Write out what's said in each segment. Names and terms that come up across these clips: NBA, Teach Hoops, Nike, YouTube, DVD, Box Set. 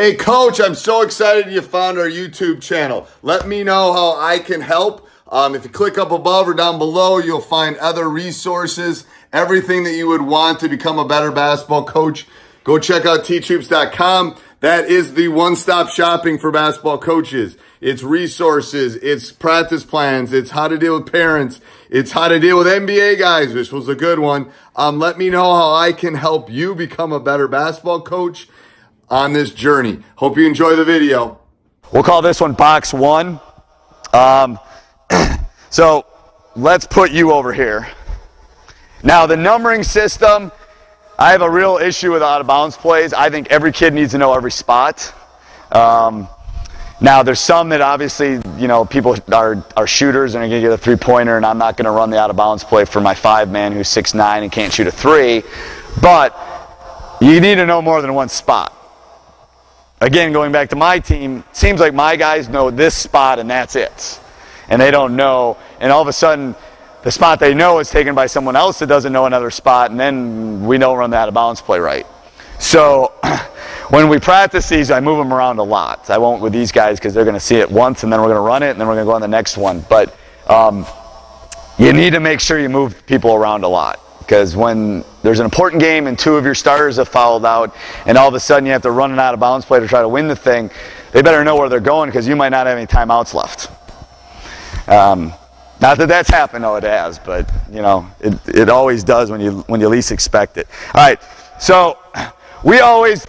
Hey coach, I'm so excited you found our YouTube channel. Let me know how I can help. If you click up above or down below, you'll find other resources, everything that you would want to become a better basketball coach. Go check out teachhoops.com. That is the one-stop shopping for basketball coaches. It's resources, it's practice plans, it's how to deal with parents, it's how to deal with NBA guys, which was a good one. Let me know how I can help you become a better basketball coach on this journey. Hope you enjoy the video. We'll call this one box one. So let's put you over here. Now the numbering system, I have a real issue with out-of-bounds plays. I think every kid needs to know every spot. Now, there's some that obviously, you know, people are shooters and are going to get a three-pointer, and I'm not going to run the out-of-bounds play for my five-man who's 6'9" and can't shoot a three. But you need to know more than one spot. Again, going back to my team, it seems like my guys know this spot and that's it. And they don't know, and all of a sudden, the spot they know is taken by someone else that doesn't know another spot, and then we don't run the out-of-bounds play right. So when we practice these, I move them around a lot. I won't with these guys because they're going to see it once, and then we're going to run it, and then we're going to go on the next one. But you need to make sure you move people around a lot, because when there's an important game and two of your starters have fouled out, and all of a sudden you have to run an out-of-bounds play to try to win the thing, they better know where they're going because you might not have any timeouts left. Not that that's happened, though it has, but you know, it always does when you least expect it. All right, so we always,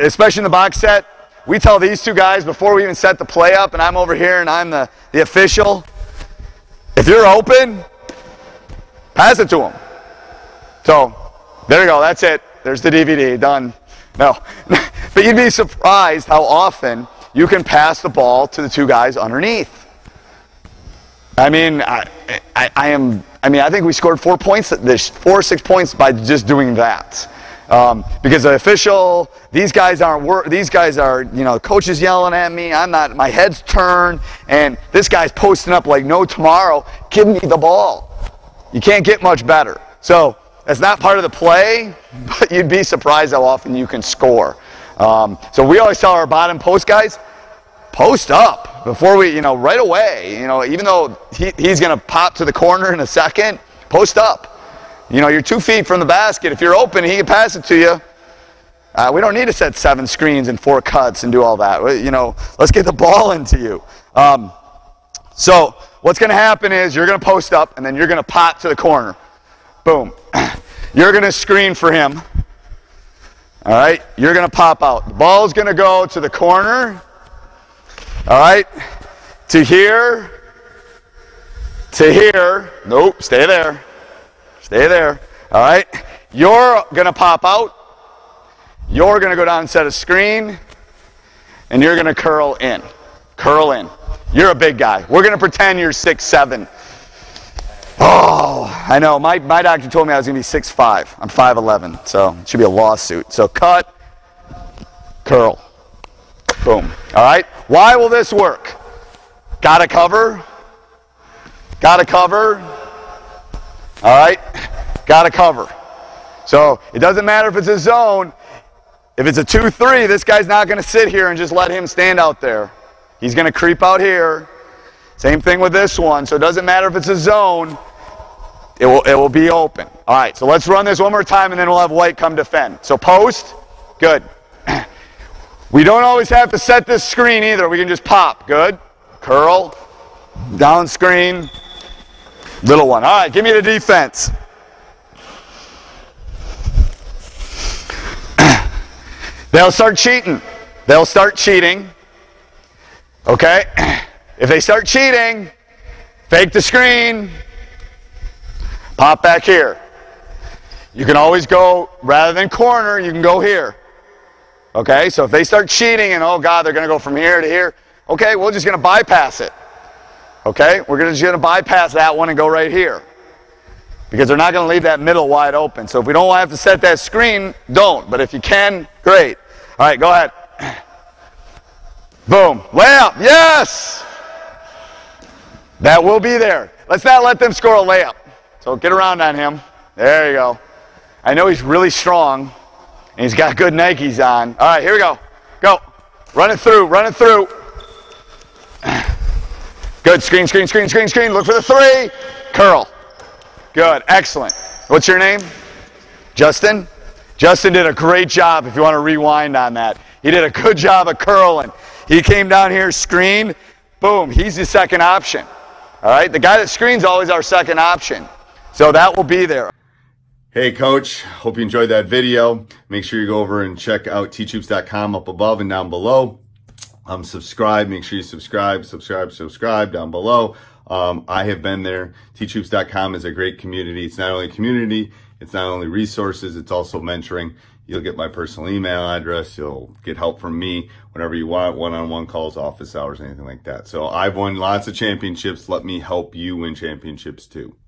especially in the box set, we tell these two guys before we even set the play up, and I'm over here and I'm the official, if you're open, pass it to him. So there you go, that's it. There's the DVD, done. No, but you'd be surprised how often you can pass the ball to the two guys underneath. I mean, I think we scored 4 points, 4 or 6 points by just doing that. Because the official, these guys are, you know, the coach is yelling at me. I'm not, my head's turned, and this guy's posting up like no tomorrow. Give me the ball. You can't get much better. So that's not part of the play, but you'd be surprised how often you can score. So we always tell our bottom post guys, post up before we, you know, right away, you know, even though he's going to pop to the corner in a second, post up. You know, you're 2 feet from the basket. If you're open, he can pass it to you. We don't need to set 7 screens and 4 cuts and do all that. You know, let's get the ball into you. So what's going to happen is you're going to post up and then you're going to pop to the corner. Boom. You're going to screen for him. All right. You're going to pop out. The ball's going to go to the corner. All right, to here, nope, stay there, all right. You're gonna pop out, you're gonna go down and set a screen, and you're gonna curl in. You're a big guy. We're gonna pretend you're 6'7". Oh, I know, my doctor told me I was gonna be 6'5". I'm 5'11", so it should be a lawsuit. So cut, curl. Boom. All right. Why will this work? Got to cover. Got to cover. All right. Got to cover. So it doesn't matter if it's a zone. If it's a 2-3, this guy's not going to sit here and just let him stand out there. He's going to creep out here. Same thing with this one. So it doesn't matter if it's a zone. It will be open. All right. So let's run this one more time, and then we'll have White come defend. So post. Good. We don't always have to set this screen either. We can just pop. Good. Curl. Down screen. Little one. All right, give me the defense. They'll start cheating. They'll start cheating. Okay? If they start cheating, fake the screen. Pop back here. You can always go, rather than corner, you can go here. Okay, so if they start cheating and, oh, God, they're going to go from here to here, okay, we're just going to bypass it. Okay, we're just going to bypass that one and go right here because they're not going to leave that middle wide open. So if we don't have to set that screen, don't. But if you can, great. All right, go ahead. Boom. Layup. Yes! That will be there. Let's not let them score a layup. So get around on him. There you go. I know he's really strong. And he's got good Nikes on. All right, here we go. Go. Run it through, run it through. Good, screen, screen, screen, screen, screen. Look for the three. Curl. Good, excellent. What's your name? Justin? Justin did a great job if you want to rewind on that. He did a good job of curling. He came down here, screened, boom, he's the second option. All right, the guy that screens always our second option. So that will be there. Hey coach, hope you enjoyed that video. Make sure you go over and check out teachhoops.com up above and down below. Subscribe, make sure you subscribe down below. I have been there. Teachhoops.com is a great community. It's not only community, it's not only resources, it's also mentoring. You'll get my personal email address. You'll get help from me whenever you want, one-on-one calls, office hours, anything like that. So I've won lots of championships. Let me help you win championships too.